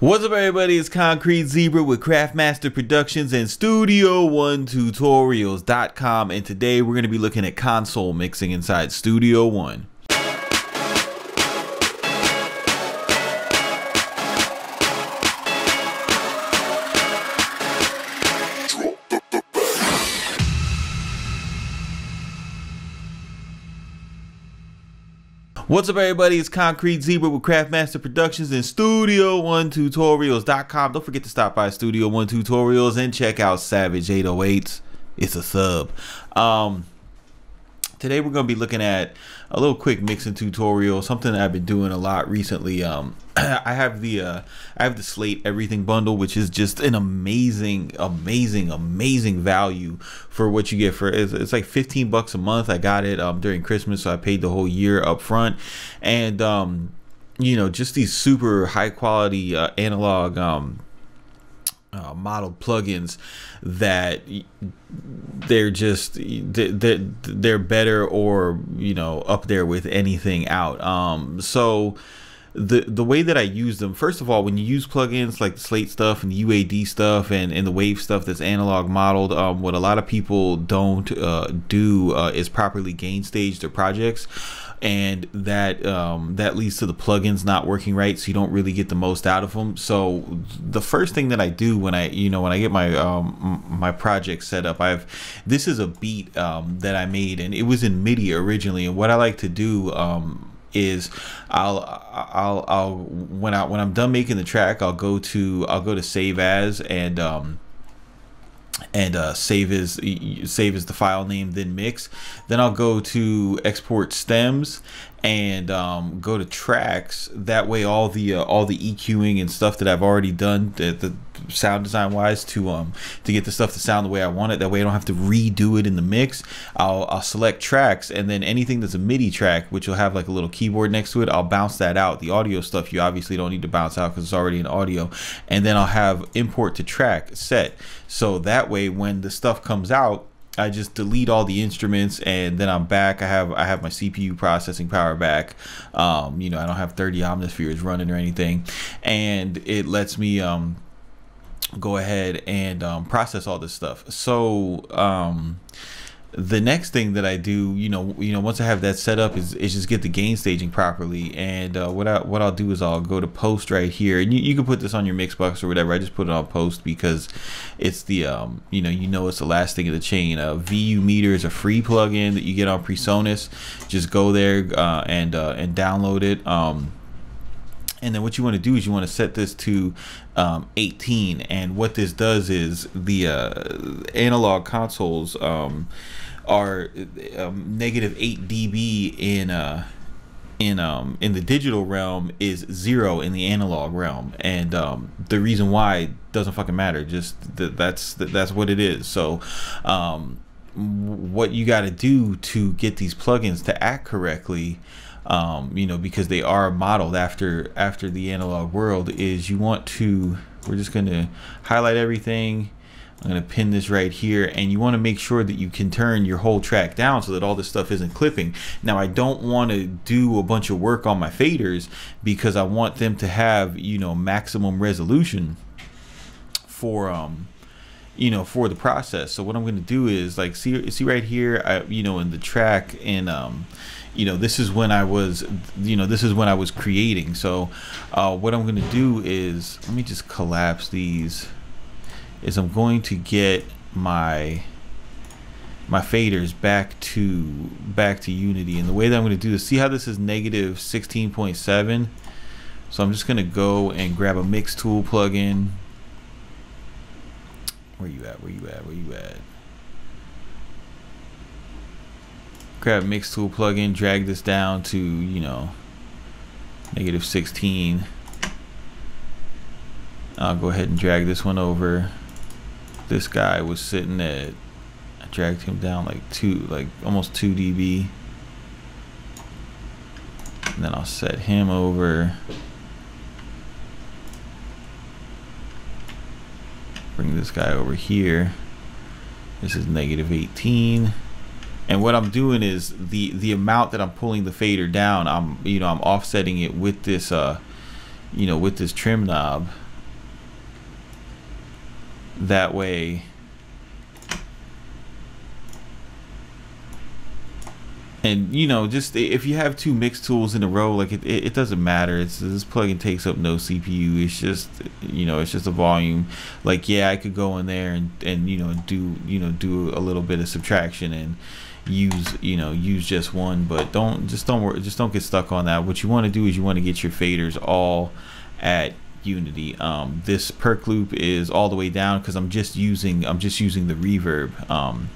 What's up everybody, it's Concrete Zebra with Craftmaster Productions and Studio One Tutorials.com, and today we're going to be looking at console mixing inside Studio One. What's up everybody, it's Concrete Zebra with Craftmaster Productions and Studio One Tutorials.com. Don't forget to stop by Studio One Tutorials and check out Savage 808. It's a sub. Today we're going to be looking at a little quick mixing tutorial, something that I've been doing a lot recently. I have the Slate Everything Bundle, which is just an amazing value for what you get for it's like 15 bucks a month. I got it during Christmas, so I paid the whole year up front, and you know, just these super high quality analog model plugins that they're better, or you know, up there with anything out. So the way that I use them, first of all, when you use plugins like the Slate stuff and the UAD stuff and the Wave stuff that's analog modeled, what a lot of people don't do is properly gain stage their projects, and that that leads to the plugins not working right, so you don't really get the most out of them. So the first thing that I do when I, you know, when I get my my project set up, this is a beat that I made, and it was in MIDI originally. And what I like to do is I'll when I'm done making the track, I'll go to save as, and save as the file name, then mix. Then I'll go to export stems and go to tracks. That way all the EQing and stuff that I've already done the sound design wise to get the stuff to sound the way I want it. That way I don't have to redo it in the mix. I'll select tracks, and then anything that's a MIDI track, which will have like a little keyboard next to it, I'll bounce that out. The audio stuff you obviously don't need to bounce out because it's already in audio. And then I'll have import to track set, so that way when the stuff comes out, I just delete all the instruments, and then I'm back. I have my CPU processing power back. You know, I don't have 30 Omnispheres running or anything, and it lets me go ahead and process all this stuff. So the next thing that I do, you know, once I have that set up, is just get the gain staging properly. And what I'll do is I'll go to post right here, and you can put this on your mix box or whatever. I just put it on post because it's the you know it's the last thing in the chain. VU meter is a free plugin that you get on PreSonus. Just go there and download it. And then what you want to do is you want to set this to 18, and what this does is the analog consoles are negative 8 dB in the digital realm is 0 in the analog realm, and the reason why doesn't fucking matter. Just that's what it is. So what you got to do to get these plugins to act correctly, you know, because they are modeled after the analog world, is you want to, we're just going to highlight everything. I'm going to pin this right here, and you want to make sure that you can turn your whole track down so that all this stuff isn't clipping. Now, I don't want to do a bunch of work on my faders because I want them to have, you know, maximum resolution for, you know, for the process. So what I'm going to do is, like, see right here, you know, in the track, and you know, this is when I was, you know, this is when I was creating. So what I'm going to do is, let me just collapse these, is I'm going to get my faders back to Unity. And the way that I'm going to do this, see how this is negative 16.7? So I'm just going to go and grab a Mix Tool plugin. Where you at? Where you at? Where you at? Grab Mix Tool plugin, drag this down to, you know, negative 16. I'll go ahead and drag this one over. This guy was sitting at, I dragged him down like almost 2 dB. And then I'll set him over. Bring this guy over here. This is negative 18, and what I'm doing is the amount that I'm pulling the fader down, I'm offsetting it with this trim knob. that way and you know, just if you have two mix tools in a row, like it doesn't matter. It's this plugin takes up no CPU. It's just, you know, it's just a volume. Like, yeah, I could go in there and you know, do a little bit of subtraction and use, you know, use just one, but don't get stuck on that. What you want to do is you want to get your faders all at Unity. This perk loop is all the way down because I'm just using the reverb.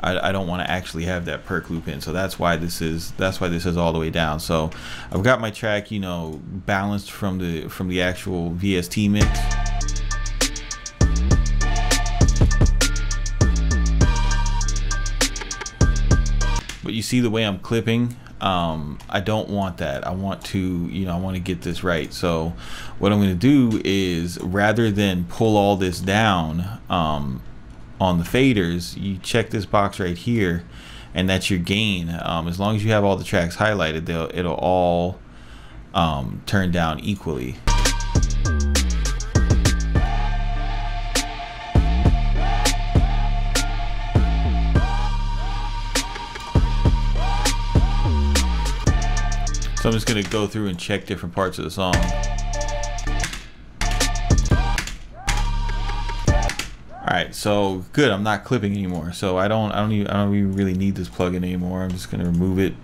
I don't want to actually have that perk loop in, so that's why this is all the way down. So I've got my track, you know, balanced from the actual VST mix. But you see the way I'm clipping. I don't want that. I want to, you know, I want to get this right. So what I'm going to do is, rather than pull all this down on the faders, you check this box right here, and that's your gain. As long as you have all the tracks highlighted, it'll all turn down equally. So I'm just going to go through and check different parts of the song. Alright, so good, I'm not clipping anymore. So I don't even really need this plugin anymore. I'm just going to remove it.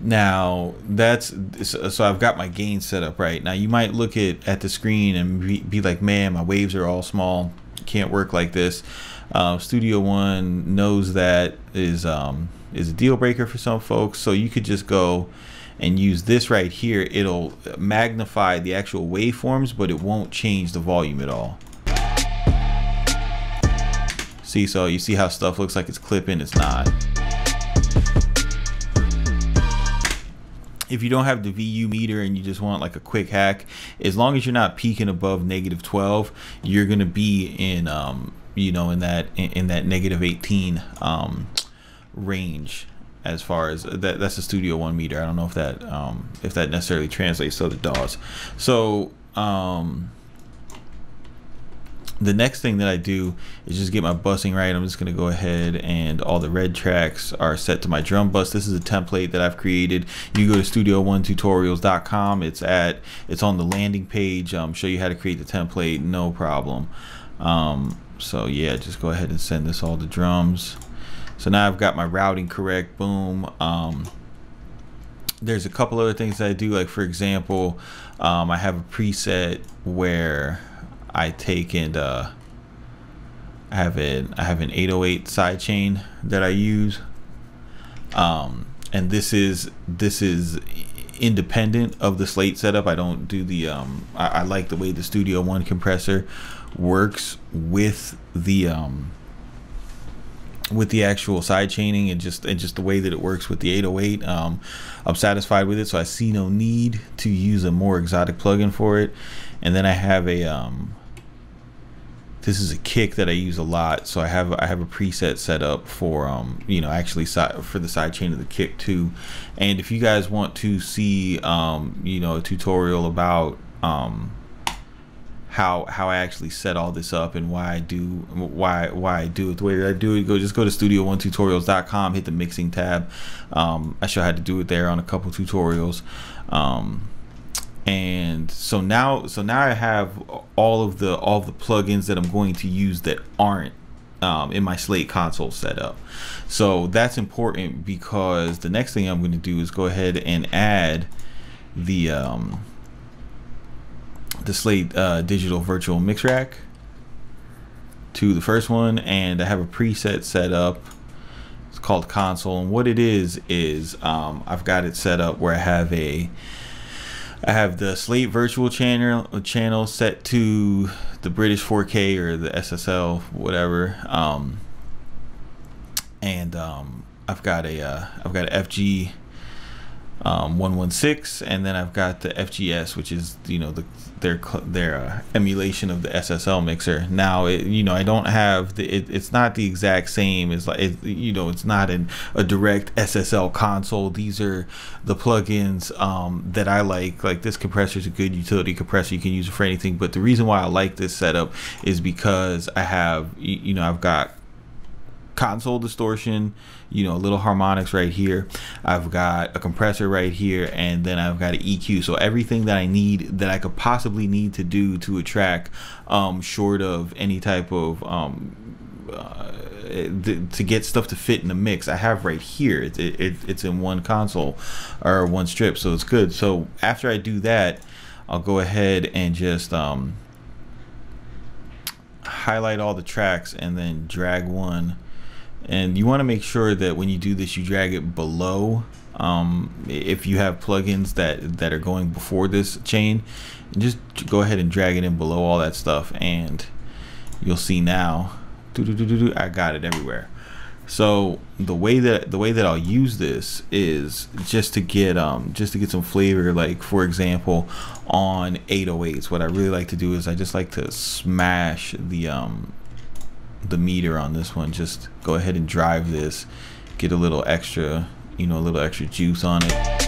Now that's, so I've got my gain set up right. Now you might look at the screen and be like, man, my waves are all small. Can't work like this. Studio One knows that is a deal breaker for some folks. So you could just go and use this right here. It'll magnify the actual waveforms, but it won't change the volume at all. See, so you see how stuff looks like it's clipping, it's not. If you don't have the VU meter and you just want like a quick hack, as long as you're not peaking above -12, you're gonna be in you know, in that -18 range. As far as that's a Studio One meter. I don't know if that necessarily translates to the DAWs. So the next thing that I do is just get my bussing right. I'm just going to go ahead, and all the red tracks are set to my drum bus. This is a template that I've created. You go to studio1tutorials.com. It's on the landing page. Show you how to create the template, no problem. So yeah, just go ahead and send this all to drums. So now I've got my routing correct, boom. There's a couple other things that I do, like for example, I have a preset where I take and I have an 808 sidechain that I use. And this is independent of the Slate setup. I don't do the I like the way the Studio One compressor works with the actual side chaining and just the way that it works with the 808. I'm satisfied with it, so I see no need to use a more exotic plugin for it. And then I have a this is a kick that I use a lot, so I have a preset set up for you know, actually for the side chain of the kick too. And if you guys want to see you know, a tutorial about how I actually set all this up and why I do it the way that I do it, just go to studio1tutorials.com, hit the mixing tab. I show how to do it there on a couple tutorials. And so now I have all of the plugins that I'm going to use that aren't in my Slate console setup. So that's important, because the next thing I'm going to do is go ahead and add the Slate digital virtual mix rack to the first one, and I have a preset set up. It's called console, and what it is I've got it set up where I have the Slate virtual channel set to the British 4K or the SSL, whatever. I've got a FG 116, and then I've got the FGS, which is, you know, their emulation of the SSL mixer. Now, I don't have the, it's not the exact same as, like, it's not a direct SSL console. These are the plugins that I like. This compressor is a good utility compressor. You can use it for anything, but the reason why I like this setup is because I have, I've got console distortion, little harmonics right here. I've got a compressor right here, and then I've got an EQ. So everything that I need, that I could possibly need to do to a track, short of any type of to get stuff to fit in the mix, I have right here. It's in one console or one strip, so it's good. So after I do that, I'll go ahead and just highlight all the tracks and then drag one. And you want to make sure that when you do this, you drag it below. If you have plugins that are going before this chain, just go ahead and drag it in below all that stuff, and you'll see now, I got it everywhere. So the way that I'll use this is just to get some flavor. Like, for example, on 808s, what I really like to do is I just like to smash the meter on this one. Just go ahead and drive this, get a little extra, a little extra juice on it.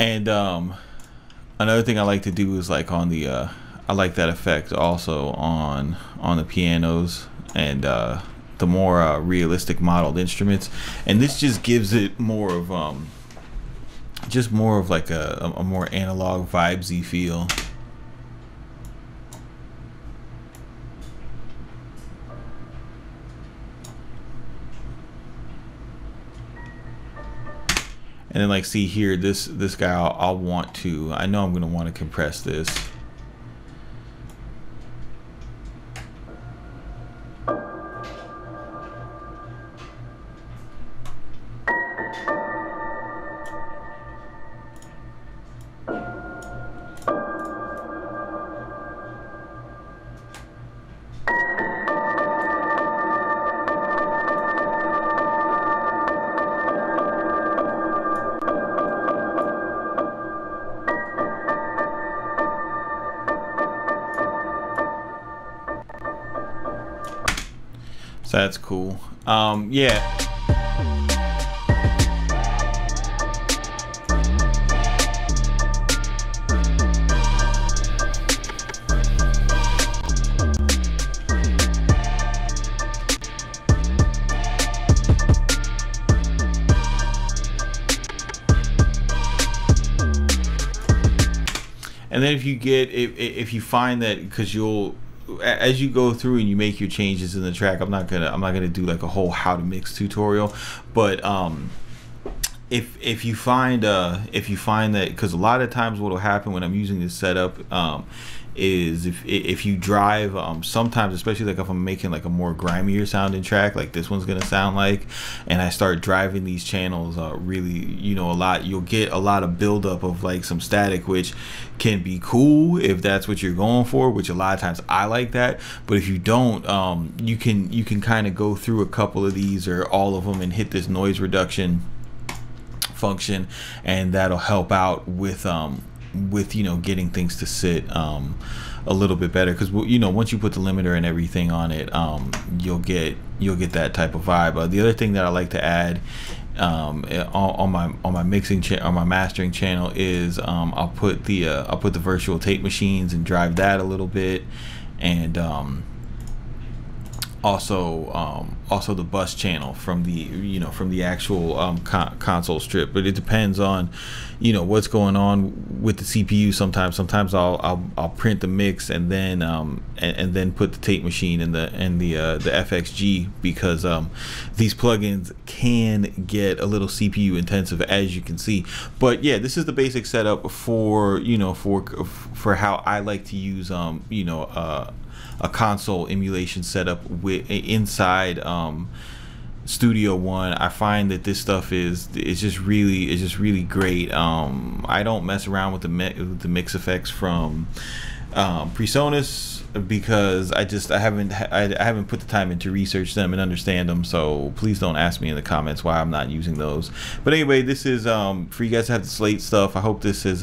And another thing I like to do is, like, on the I like that effect also on the pianos and the more realistic modeled instruments. And this just gives it more of like a more analog vibesy feel. And then, like, see here, this guy, I'll want to, I know I'm going to want to compress this. So that's cool. Yeah. And then if you find that, because you'll, as you go through and you make your changes in the track, I'm not gonna do like a whole how to mix tutorial, but if you find that, because a lot of times what will happen when I'm using this setup is if you drive, sometimes, especially like if I'm making like a more grimier sounding track, like this one's gonna sound like, and I start driving these channels really, a lot, you'll get a lot of buildup of like some static, which can be cool if that's what you're going for, which a lot of times I like that. But if you don't, you can kind of go through a couple of these or all of them and hit this noise reduction function, and that'll help out with getting things to sit a little bit better, because once you put the limiter and everything on it, you'll get that type of vibe. The other thing that I like to add on my mixing on my mastering channel is I'll put the virtual tape machines and drive that a little bit, and also also the bus channel from the from the actual console strip. But it depends on what's going on with the CPU. Sometimes I'll print the mix and then put the tape machine in the FXG, because these plugins can get a little CPU intensive, as you can see. But yeah, this is the basic setup for for how I like to use a console emulation setup inside Studio One. I find that this stuff is just really great. I don't mess around with the mix effects from PreSonus, because I haven't put the time in to research them and understand them. So please don't ask me in the comments why I'm not using those. But anyway, this is for you guys to have the Slate stuff. I hope this has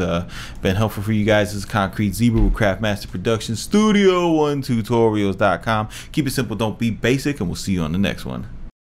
been helpful for you guys. This is Concrete Zebra with Craftmaster Productions, Studio One Tutorials.com. Keep it simple, don't be basic, and we'll see you on the next one.